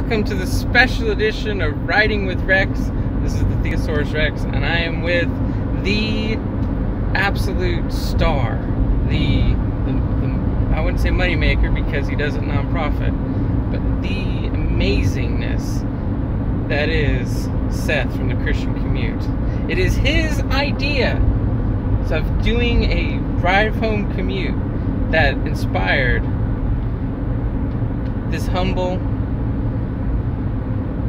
Welcome to the special edition of Riding with Rex. This is the Theosaurus Rex, and I am with the absolute star, the I wouldn't say moneymaker because he does a nonprofit, but the amazingness that is Seth from The Christian Commute. It is his idea of doing a drive-home commute that inspired this humble,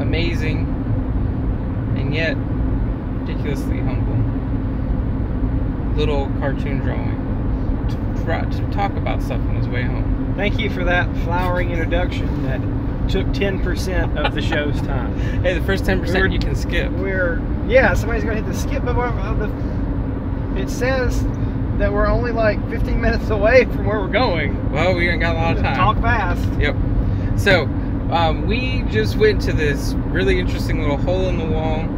amazing, and yet ridiculously humble little cartoon drawing to talk about stuff on his way home. Thank you for that flowering introduction that took 10% of the show's time. Hey, the first 10% you can skip. Yeah, somebody's gonna hit the skip button. It says that we're only like 15 minutes away from where we're going. Well, we ain't got a lot of time. Talk fast. Yep. So, we just went to this really interesting little hole-in-the-wall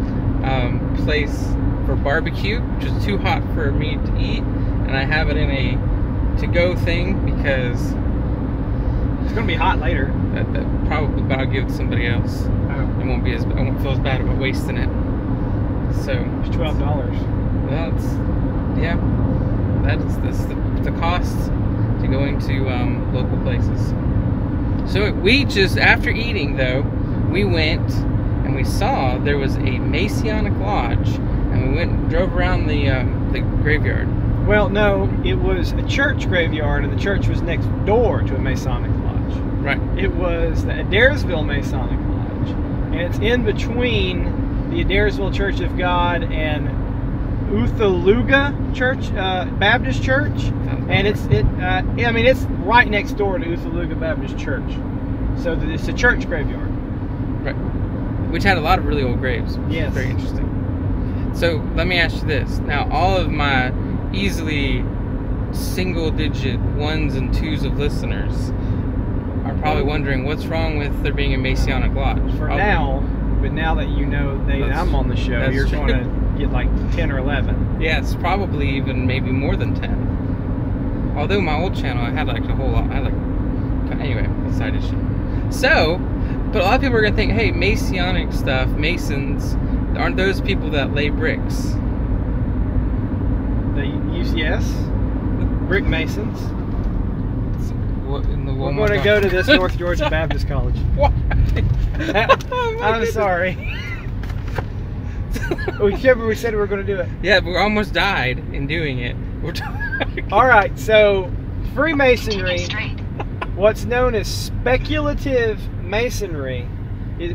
place for barbecue, which is too hot for me to eat, and I have it in a to-go thing because it's gonna be hot later. That probably, but I'll give it to somebody else. Oh. It won't be as, I won't feel as bad about wasting it. So it's $12. Well, it's, yeah, that's the cost to going to local places. So we just, after eating though, we went and we saw there was a Masonic lodge, and we went and drove around the graveyard. Well, no, it was a church graveyard, and the church was next door to a Masonic lodge. Right. It was the Adairsville Masonic lodge, and it's in between the Adairsville Church of God and Oothkalooga Church, Baptist Church, and I mean, it's right next door to Oothkalooga Baptist Church, so it's a church graveyard, right? Which had a lot of really old graves. Yes, very interesting. So let me ask you this: now, all of my easily single-digit ones and twos of listeners are probably wondering what's wrong with there being a Masonic lodge. For probably. Now, but now that you know that I'm on the show, you're going to get like 10 or 11. Yeah, it's probably even maybe more than 10. Although my old channel, I had like a whole lot. Anyway, side issue. So, but a lot of people are gonna think, hey, Masonic stuff, Masons, aren't those people that lay bricks? They use, yes, brick masons. We're gonna go to this North Georgia Baptist College. What? I'm sorry. We said we were going to do it. Yeah, but we almost died in doing it. All right, so Freemasonry, what's known as speculative masonry,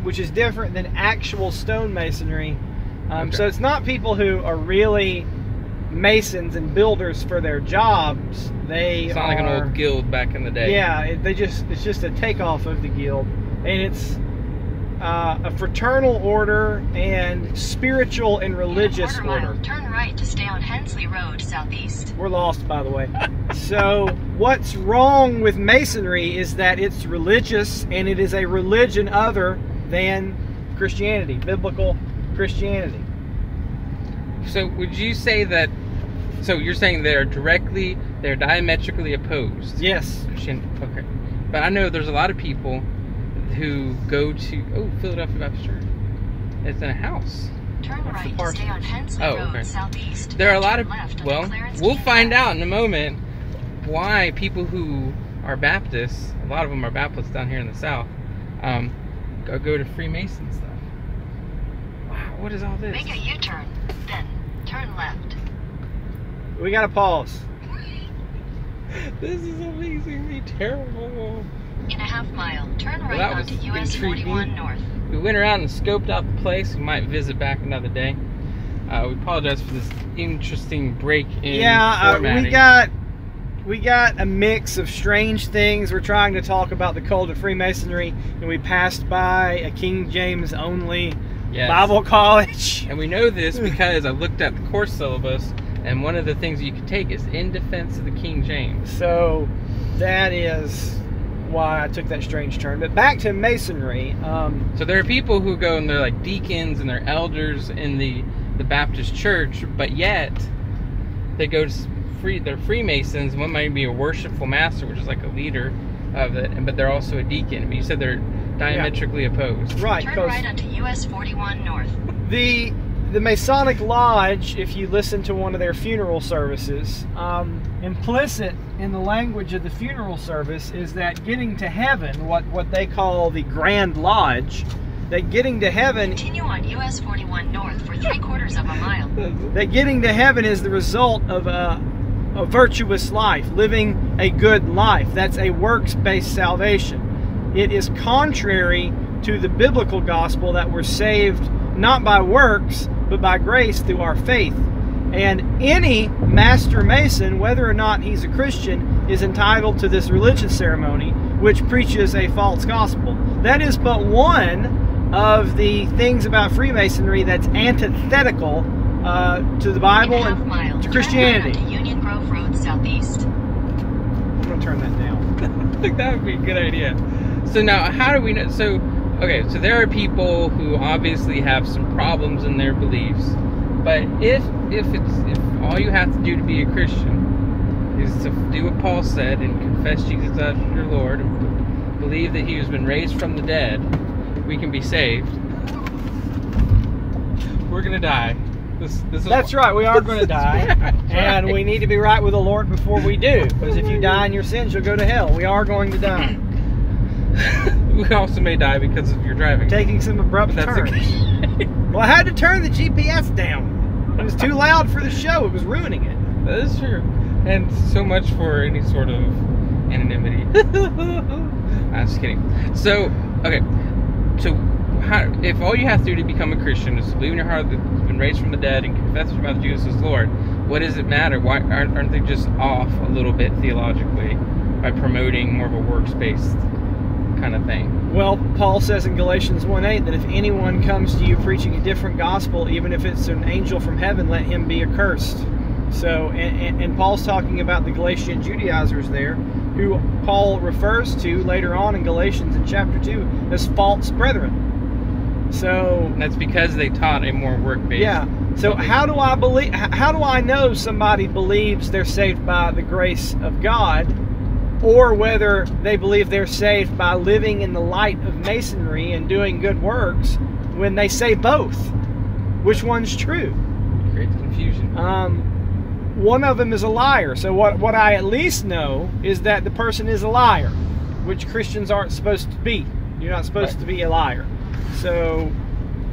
which is different than actual stonemasonry. Okay. So it's not people who are really masons and builders for their jobs. It's not like an old guild back in the day. Yeah, it's just a takeoff of the guild, and it's a fraternal order and spiritual and religious order. Turn right to stay on Hensley Road Southeast. We're lost, by the way. So what's wrong with Masonry is that it's religious, and it is a religion other than Christianity, biblical Christianity. So would you say that, so you're saying they're diametrically opposed? Yes. Okay. But I know there's a lot of people who go to Philadelphia Baptist Church. It's in a house. Turn right to stay on Hensley Road Southeast. There are a lot of, well, we'll find out in a moment why people who are Baptists, a lot of them are Baptists down here in the South, go to Freemason stuff. Wow, what is all this? Make a U-turn, then turn left. We gotta pause. This is amazingly terrible. In a half mile, turn right onto US 41 North. We went around and scoped out the place. We might visit back another day. We apologize for this interesting break in formatting. We got a mix of strange things. We're trying to talk about the cult of Freemasonry, and we passed by a King James only Bible college. And we know this because I looked at the course syllabus, and one of the things you could take is in defense of the King James. So that is why I took that strange turn. But back to Masonry. So there are people who go and they're like deacons and they're elders in the Baptist church, but yet they're Freemasons. One might be a worshipful master, which is like a leader, of it, but they're also a deacon. But you said they're diametrically opposed. Right. Turn right onto US 41 North. The Masonic Lodge, if you listen to one of their funeral services, implicit in the language of the funeral service is that getting to heaven, what they call the Grand Lodge, that getting to heaven... Continue on US 41 North for 3/4 of a mile. That getting to heaven is the result of a virtuous life, living a good life. That's a works-based salvation. It is contrary to the biblical gospel that we're saved not by works, but by grace through our faith. And any Master Mason, whether or not he's a Christian, is entitled to this religious ceremony, which preaches a false gospel. That is but one of the things about Freemasonry that's antithetical to the Bible and to Christianity. Turn right onto Union Grove Road Southeast. I'm going to turn that down. I think that would be a good idea. So now, how do we know? So, okay, so there are people who obviously have some problems in their beliefs, but if all you have to do to be a Christian is to do what Paul said and confess Jesus as your Lord and believe that he has been raised from the dead, we can be saved. We're gonna die. This is that's right, we are gonna die. And we need to be right with the Lord before we do, because if you die in your sins, you'll go to hell. We are going to die. We also may die because of your driving. Taking some abrupt turns. Okay. Well, I had to turn the GPS down. It was too loud for the show. It was ruining it. That is true. And so much for any sort of anonymity. I'm just kidding. So, okay. So, how, if all you have to do to become a Christian is to believe in your heart that you've been raised from the dead and confess with your mouth Jesus is Lord, what does it matter? Why aren't they just off a little bit theologically by promoting more of a works-based kind of thing? Well, Paul says in Galatians 1:8 that if anyone comes to you preaching a different gospel, even if it's an angel from heaven, let him be accursed. So, and Paul's talking about the Galatian Judaizers there, who Paul refers to later on in Galatians in chapter 2 as false brethren. So, and that's because they taught a more work-based. Yeah. So how do I believe? How do I know somebody believes they're saved by the grace of God, or whether they believe they're saved by living in the light of Masonry and doing good works, when they say both? Which one's true? It creates confusion. One of them is a liar. So what I at least know is that the person is a liar, which Christians aren't supposed to be. You're not supposed to be a liar. So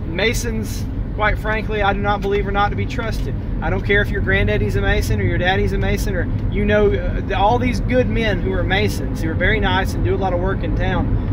Masons, quite frankly, I do not believe are not to be trusted. I don't care if your granddaddy's a Mason or your daddy's a Mason, or, you know, all these good men who are Masons, who are very nice and do a lot of work in town.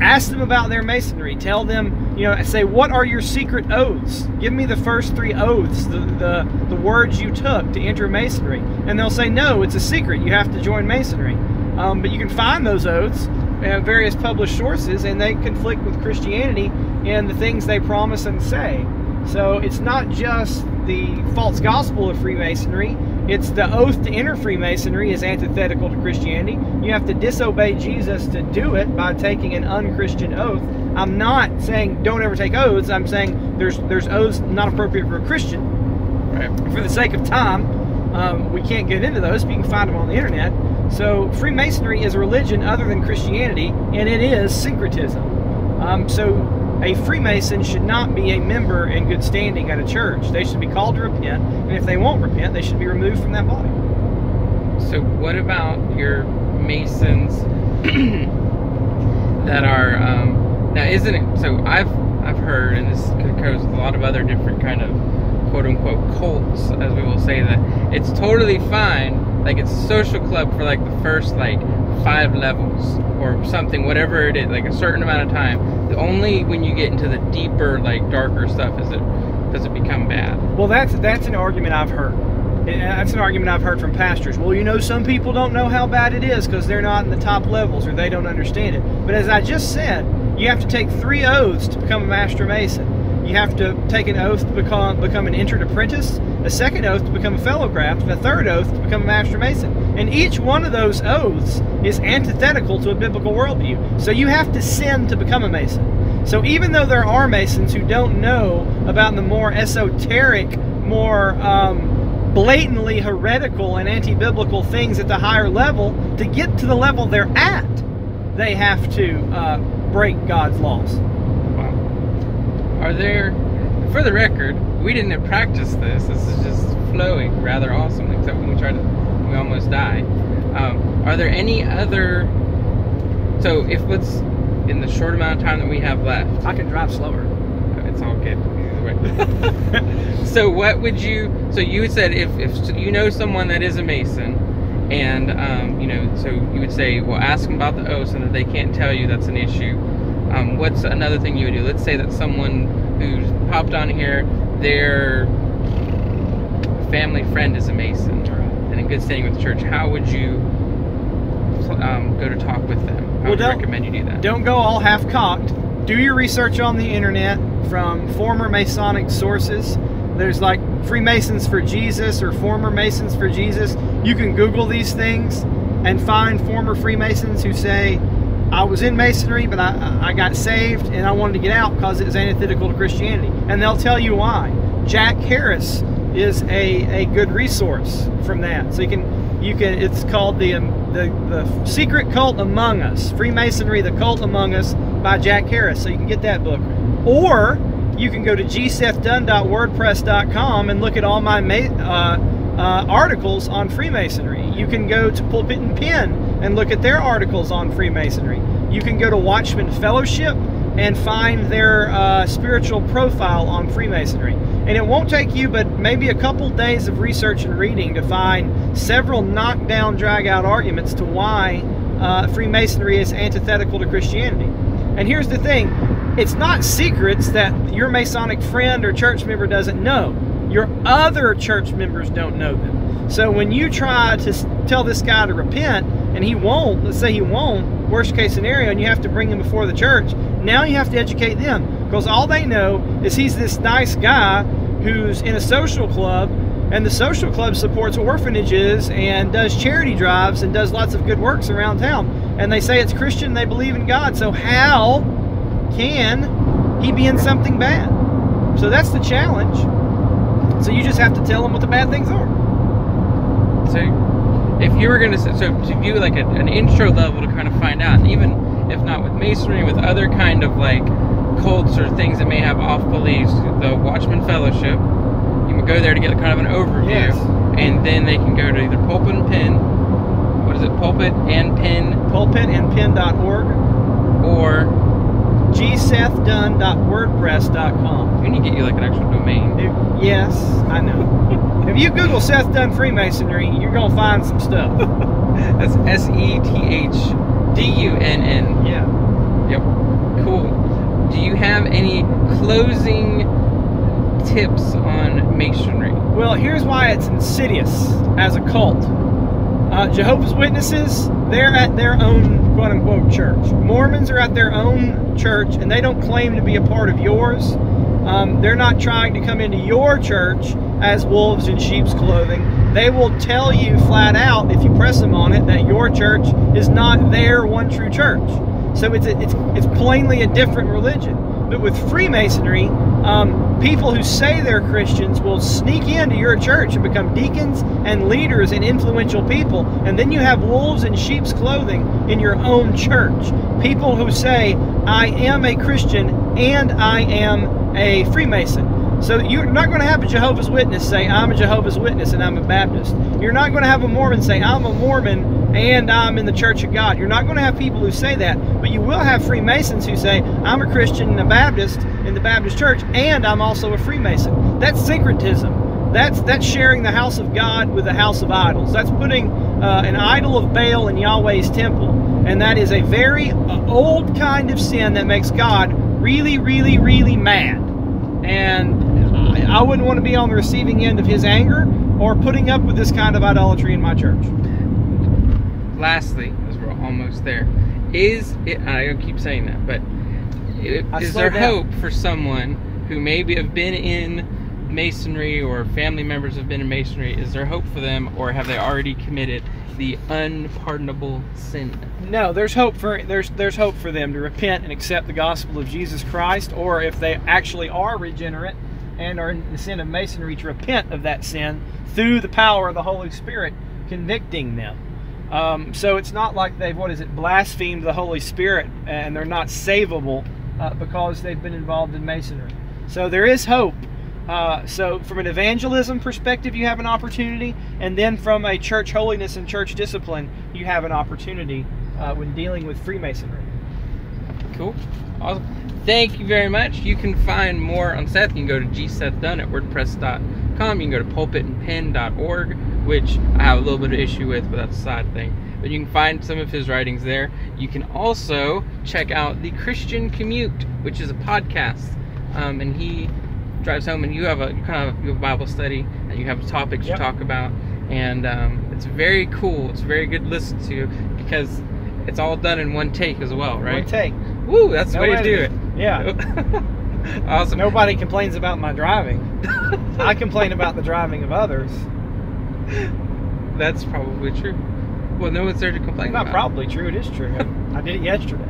Ask them about their Masonry. Tell them, you know, say, what are your secret oaths? Give me the first 3 oaths, the words you took to enter Masonry. And they'll say, no, it's a secret. You have to join Masonry. But you can find those oaths at various published sources, and they conflict with Christianity and the things they promise and say. So it's not just the false gospel of Freemasonry, it's the oath to enter Freemasonry is antithetical to Christianity. You have to disobey Jesus to do it by taking an un-Christian oath. I'm not saying don't ever take oaths, I'm saying there's oaths not appropriate for a Christian. Right. For the sake of time, we can't get into those, but you can find them on the internet. So Freemasonry is a religion other than Christianity, and it is syncretism. So a Freemason should not be a member in good standing at a church. They should be called to repent, and if they won't repent, they should be removed from that body. So what about your Masons that are, now isn't it, so I've heard, and this occurs with a lot of other different kind of quote-unquote cults, as we will say, that it's totally fine, like it's a social club for like the first like 5 levels or something, whatever it is, like a certain amount of time. The only when you get into the deeper, like darker stuff, is it does it become bad? Well, that's an argument I've heard. That's an argument I've heard from pastors. Well, you know, some people don't know how bad it is because they're not in the top levels or they don't understand it. But as I just said, you have to take 3 oaths to become a Master Mason. You have to take an oath to become an entered apprentice, a second oath to become a fellow craft, and a third oath to become a Master Mason. And each one of those oaths is antithetical to a biblical worldview. So you have to sin to become a Mason. So even though there are Masons who don't know about the more esoteric, more blatantly heretical and anti-biblical things at the higher level, to get to the level they're at, they have to break God's laws. Wow. Are there, for the record, we didn't practice this. This is just flowing rather awesome, except when we tried to, we almost died. Are there any other, so if let's, in the short amount of time that we have left. I can drive slower. It's all good. So what would you, so you said if you know someone that is a Mason, and you know, so you would say, well, ask them about the oath so that they can't tell you that's an issue. What's another thing you would do? Let's say that someone who's popped on here, their family friend is a Mason and in good standing with the church. How would you go to talk with them? I would recommend you do that. Don't go all half-cocked. Do your research on the internet from former Masonic sources. There's like Freemasons for Jesus or former Masons for Jesus. You can Google these things and find former Freemasons who say, I was in Masonry, but I got saved and I wanted to get out because it was antithetical to Christianity. And they'll tell you why. Jack Harris is a good resource from that. So you can it's called the Secret Cult Among Us, Freemasonry, the Cult Among Us by Jack Harris. So you can get that book. Or you can go to gsethdunn.wordpress.com and look at all my articles on Freemasonry. You can go to Pulpit and Pen and look at their articles on Freemasonry. You can go to Watchman Fellowship and find their spiritual profile on Freemasonry. And it won't take you but maybe a couple days of research and reading to find several knockdown, drag-out arguments to why Freemasonry is antithetical to Christianity. And here's the thing. It's not secrets that your Masonic friend or church member doesn't know. Your other church members don't know them. So when you try to tell this guy to repent and he won't, let's say he won't, worst case scenario, and you have to bring him before the church, now you have to educate them because all they know is he's this nice guy who's in a social club, and the social club supports orphanages and does charity drives and does lots of good works around town. And they say it's Christian, they believe in God, so how can he be in something bad? So that's the challenge. So you just have to tell him what the bad things are. So if you were going to, so to do like an intro level to kind of find out, and even if not with Masonry, with other kind of like cults or things that may have off beliefs, the Watchman Fellowship, you can go there to get kind of an overview. Yes. And then they can go to either Pulpit and Pen, what is it, Pulpit and Pen? pulpitandpen.org or gsethdunn.wordpress.com. We need to get you like an actual domain. Yes, I know. If you Google Seth Dunn Freemasonry, you're going to find some stuff. That's SETHDUNN. Yeah. Yep. Cool. Do you have any closing tips on Masonry? Well, here's why it's insidious as a cult. Jehovah's Witnesses, they're at their own quote-unquote church. Mormons are at their own church, and they don't claim to be a part of yours. They're not trying to come into your church as wolves in sheep's clothing. They will tell you flat out, if you press them on it, that your church is not their one true church. So it's plainly a different religion. But with Freemasonry, people who say they're Christians will sneak into your church and become deacons and leaders and influential people. And then you have wolves in sheep's clothing in your own church. People who say, I am a Christian and I am a Freemason. So you're not going to have a Jehovah's Witness say, I'm a Jehovah's Witness and I'm a Baptist. You're not going to have a Mormon say, I'm a Mormon and I'm in the Church of God. You're not going to have people who say that, but you will have Freemasons who say, I'm a Christian and a Baptist in the Baptist Church, and I'm also a Freemason. That's syncretism. That's sharing the house of God with the house of idols. That's putting an idol of Baal in Yahweh's temple, and that is a very old kind of sin that makes God really, really, really mad. And I wouldn't want to be on the receiving end of his anger or putting up with this kind of idolatry in my church. Lastly, as we're almost there, is it, I keep saying that, but is there hope for someone who maybe have been in Masonry or family members have been in Masonry? Is there hope for them, or have they already committed the unpardonable sin? No, there's hope for there's hope for them to repent and accept the gospel of Jesus Christ, or if they actually are regenerate and are in the sin of Masonry, to repent of that sin through the power of the Holy Spirit convicting them. So it's not like they've, blasphemed the Holy Spirit and they're not savable because they've been involved in Masonry. So there is hope. So from an evangelism perspective, you have an opportunity, and then from a church holiness and church discipline, you have an opportunity when dealing with Freemasonry. Cool. Awesome. Thank you very much. You can find more on Seth. You can go to gsethdunn.wordpress.com. You can go to pulpitandpen.org, which I have a little bit of issue with, but that's a side thing. But you can find some of his writings there. You can also check out The Christian Commute, which is a podcast, and he drives home, and you have a you have a Bible study, and you have topics you talk about, and it's very cool. It's very good to listen to because it's all done in one take as well, right? One take. Woo, that's the way to do it. Yeah. Awesome. Nobody complains about my driving. I complain about the driving of others. That's probably true. Well, no one's there to complain about. Not probably true. It is true. I did it yesterday.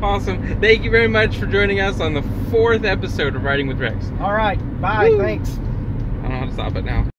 Awesome. Thank you very much for joining us on the 4th episode of Riding with Rex. All right. Bye. Woo. Thanks. I don't know how to stop it now.